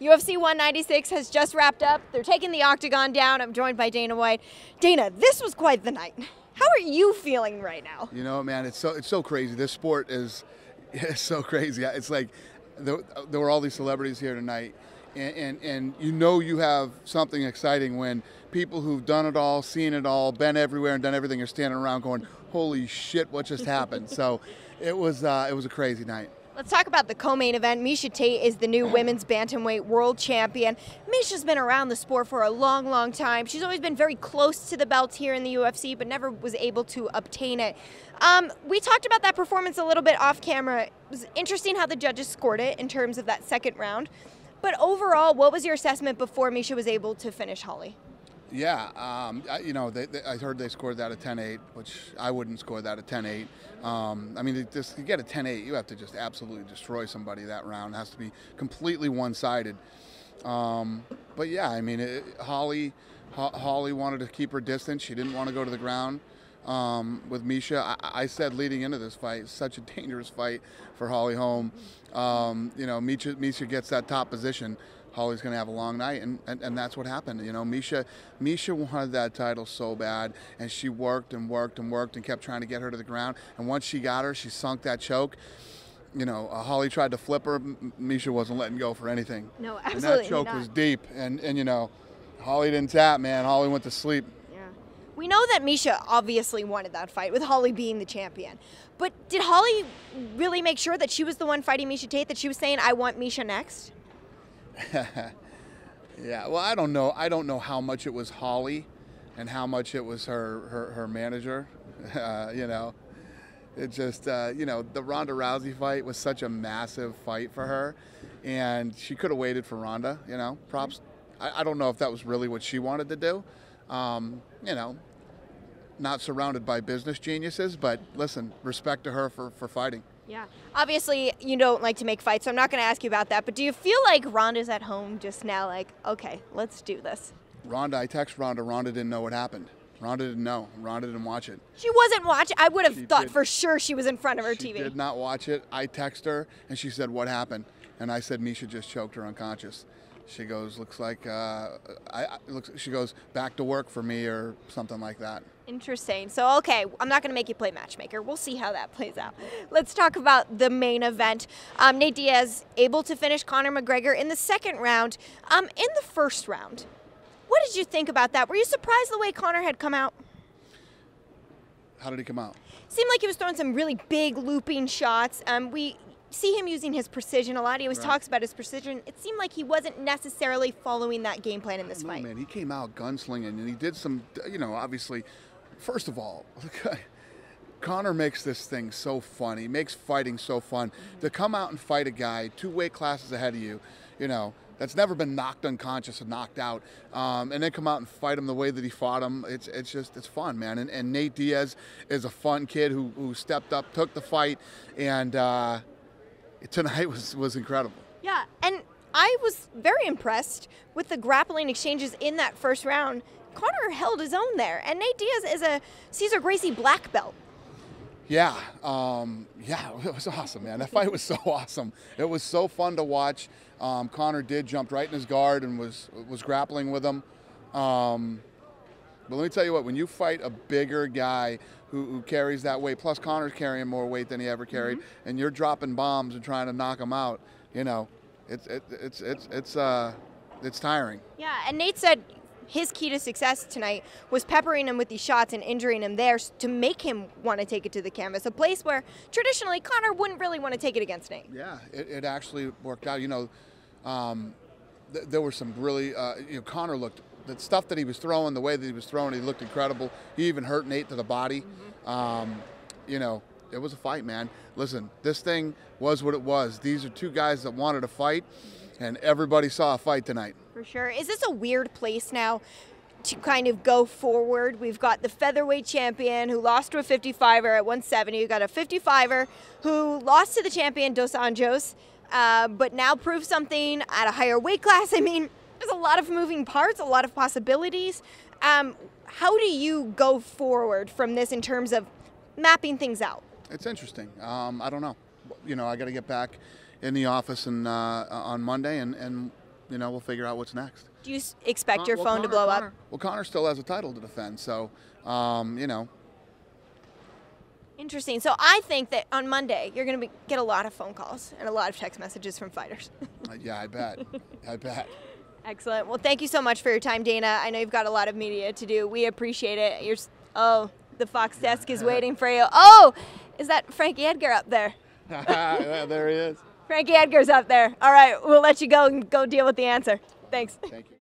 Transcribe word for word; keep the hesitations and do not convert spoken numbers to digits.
U F C one ninety-six has just wrapped up. They're taking the octagon down. I'm joined by Dana White. Dana, this was quite the night. How are you feeling right now? You know, man, it's so it's so crazy. This sport is, is so crazy. It's like there, there were all these celebrities here tonight, and, and and you know you have something exciting when people who've done it all, seen it all, been everywhere, and done everything are standing around going, "Holy shit, what just happened?" So, it was uh, it was a crazy night. Let's talk about the co-main event. Miesha Tate is the new women's bantamweight world champion. Miesha's been around the sport for a long, long time. She's always been very close to the belt here in the U F C, but never was able to obtain it. Um, we talked about that performance a little bit off camera. It was interesting how the judges scored it in terms of that second round. But overall, what was your assessment before Miesha was able to finish Holly? Yeah, um, I, you know, they, they, I heard they scored that a ten eight, which I wouldn't score that a ten eight. Um, I mean, just, you get a ten eight, you have to just absolutely destroy somebody that round. It has to be completely one-sided. Um, but, yeah, I mean, it, Holly Ho Holly wanted to keep her distance. She didn't want to go to the ground um, with Miesha. I, I said leading into this fight, such a dangerous fight for Holly Holm. Um, you know, Miesha, Miesha gets that top position. Holly's going to have a long night, and, and, and that's what happened. You know, Miesha, Miesha wanted that title so bad, and she worked and worked and worked and kept trying to get her to the ground. And once she got her, she sunk that choke. You know, uh, Holly tried to flip her. Miesha wasn't letting go for anything. No, absolutely not. And that choke was deep, and, and, you know, Holly didn't tap, man. Holly went to sleep. We know that Miesha obviously wanted that fight, with Holly being the champion. But did Holly really make sure that she was the one fighting Miesha Tate, that she was saying, "I want Miesha next"? Yeah, well, I don't know. I don't know how much it was Holly and how much it was her, her, her manager. Uh, you know, it just, uh, you know, the Ronda Rousey fight was such a massive fight for her. And she could have waited for Ronda, you know, props. I, I don't know if that was really what she wanted to do. Um, you know, not surrounded by business geniuses, but listen, respect to her for, for fighting. Yeah. Obviously, you don't like to make fights, so I'm not going to ask you about that, but do you feel like Ronda's at home just now, like, okay, let's do this? Ronda, I text Ronda, Ronda didn't know what happened. Ronda didn't know. Ronda didn't watch it. She wasn't watching. I would have she thought did. for sure she was in front of her she T V. She did not watch it. I text her, and she said, "What happened?" And I said, "Miesha just choked her unconscious." She goes, looks like, uh, I, looks, she goes, "Back to work for me," or something like that. Interesting. So, okay, I'm not going to make you play matchmaker. We'll see how that plays out. Let's talk about the main event. Um, Nate Diaz able to finish Conor McGregor in the second round. Um, in the first round, what did you think about that? Were you surprised the way Conor had come out? How did he come out? Seemed like he was throwing some really big looping shots. Um, we... see him using his precision a lot. He always right. talks about his precision. It seemed like he wasn't necessarily following that game plan in this know, fight. Man, he came out gunslinging, and he did some, you know, obviously, first of all, look, Conor makes this thing so fun. He makes fighting so fun. Mm-hmm. To come out and fight a guy two weight classes ahead of you, you know, that's never been knocked unconscious and knocked out, um, and then come out and fight him the way that he fought him. It's it's just it's fun, man. And, and Nate Diaz is a fun kid who, who stepped up, took the fight, and uh, tonight was, was incredible. Yeah, and I was very impressed with the grappling exchanges in that first round. Conor held his own there, and Nate Diaz is a Caesar Gracie black belt. Yeah, um, yeah, it was awesome, man. That fight was so awesome. It was so fun to watch. Um, Conor did jump right in his guard and was, was grappling with him. Um, But let me tell you what, when you fight a bigger guy who, who carries that weight, plus Conor's carrying more weight than he ever carried, mm-hmm. and you're dropping bombs and trying to knock him out, you know, it's it, it's it's it's uh it's tiring. Yeah, and Nate said his key to success tonight was peppering him with these shots and injuring him there to make him want to take it to the canvas, a place where traditionally Conor wouldn't really want to take it against Nate. Yeah, it, it actually worked out. You know, um, th there were some really, uh, you know, Conor looked. The stuff that he was throwing, the way that he was throwing, he looked incredible. He even hurt Nate to the body. Mm-hmm. um, you know, it was a fight, man. Listen, this thing was what it was. These are two guys that wanted to fight, and everybody saw a fight tonight. For sure. Is this a weird place now to kind of go forward? We've got the featherweight champion who lost to a fifty-fiver at one seventy. You've got a fifty-fiver who lost to the champion, Dos Anjos, uh, but now proves something at a higher weight class. I mean, there's a lot of moving parts, a lot of possibilities. Um, how do you go forward from this in terms of mapping things out? It's interesting. Um, I don't know. You know, I got to get back in the office and uh, on Monday and, and you know, we'll figure out what's next. Do you expect Con your phone well, Conor, to blow Conor, up? Well, Conor still has a title to defend, so, um, you know. Interesting. So I think that on Monday, you're going to get a lot of phone calls and a lot of text messages from fighters. Yeah, I bet. I bet. Excellent. Well, thank you so much for your time, Dana. I know you've got a lot of media to do. We appreciate it. You're, oh, the Fox desk is waiting for you. Oh, is that Frankie Edgar up there? Yeah, there he is. Frankie Edgar's up there. All right, we'll let you go and go deal with the answer. Thanks. Thank you.